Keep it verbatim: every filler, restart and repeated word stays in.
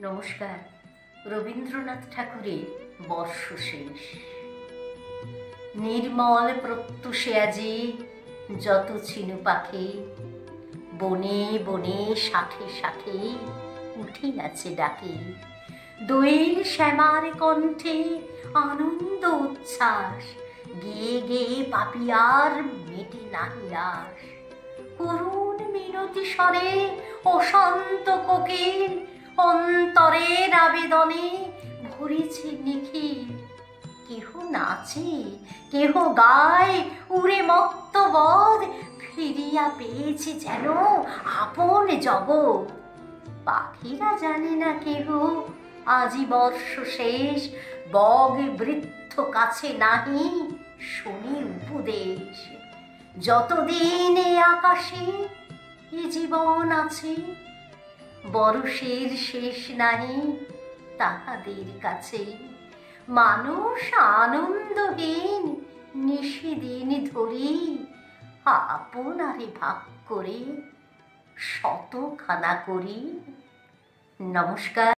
नमस्कार। रवींद्रनाथ ठाकुरेर बर्ष शेष निर्मल प्रত্যুষে আজি যত চিনু পাখি বনে বনে শাখে শাখে উঠিয়াছে ডাকে দোয়েল শ্যামার কণ্ঠে আনন্দ উচ্ছ্বাস গেয়ে গেয়ে পাপিয়ার মেটে নাহি আশ করুণ মিনতি স্বরে অশান্ত কোকিল অন্তরের আবেদনে ভরেছে নিখিল কেহ নাচে কেহ গায় উড়ে মত্তবদ ফিরিয়া পেয়েছে যেন আপন জগৎ পাখিরা জানে না কেহ আজি বর্ষ শেষ বগ বৃদ্ধ কাছে নাহি শুনি উপদেশ যতদিন এ আকাশে এ জীবন আছে বরষের শেষ নাহি তাহাদের কাছে মানুষ আনন্দহীন নিশিদিন ধরি আপনারে ভাগ করে শতখানা করি। নমস্কার।